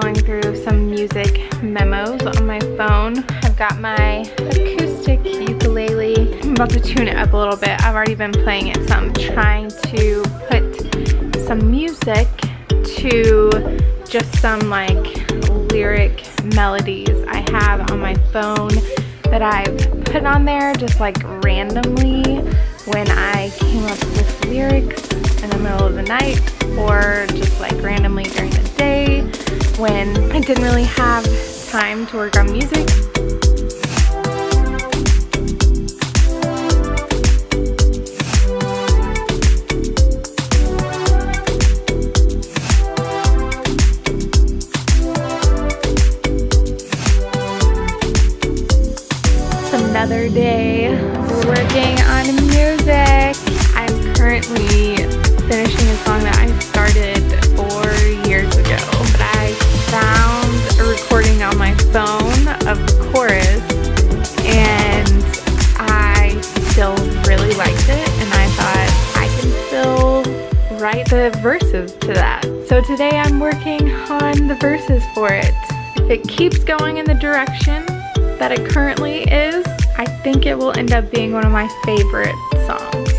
going through some music memos on my phone. I've got my acoustic ukulele. I'm about to tune it up a little bit. I've already been playing it, so I'm trying to put some music to just some like lyric melodies I have on my phone that I've put on there just like randomly when I came up with lyrics in the middle of the night, or just like randomly during the day when I didn't really have time to work on music. It's another day working on music. I'm currently finishing a song that I started 4 years ago, but I found a recording on my phone of the chorus, and I still really liked it, and I thought I can still write the verses to that. So today I'm working on the verses for it. If it keeps going in the direction that it currently is, I think it will end up being one of my favorite songs.